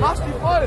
Mach's die voll! What?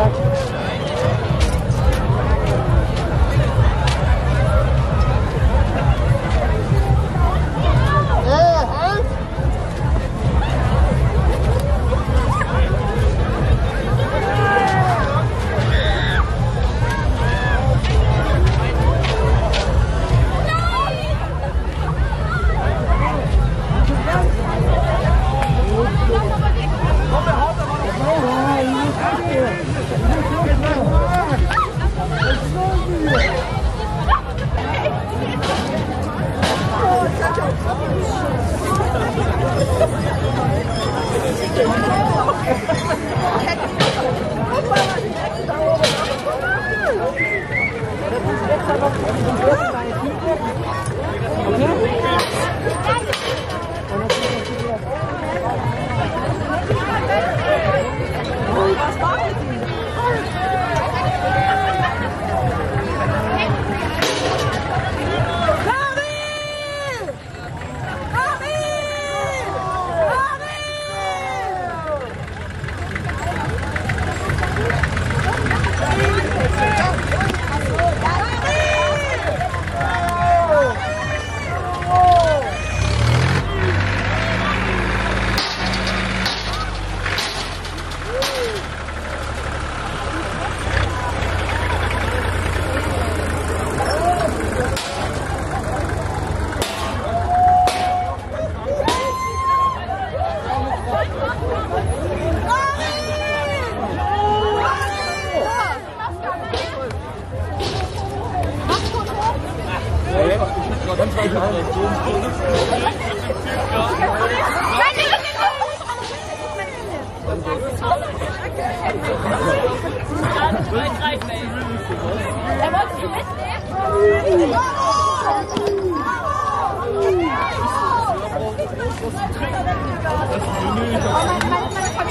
back. Das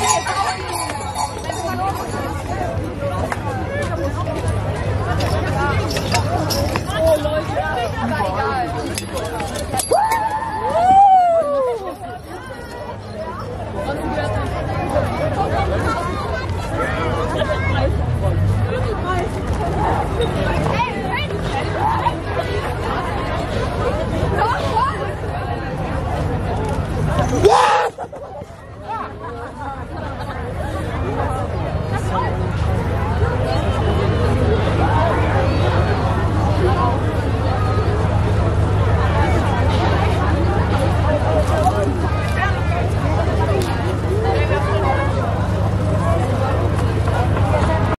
ist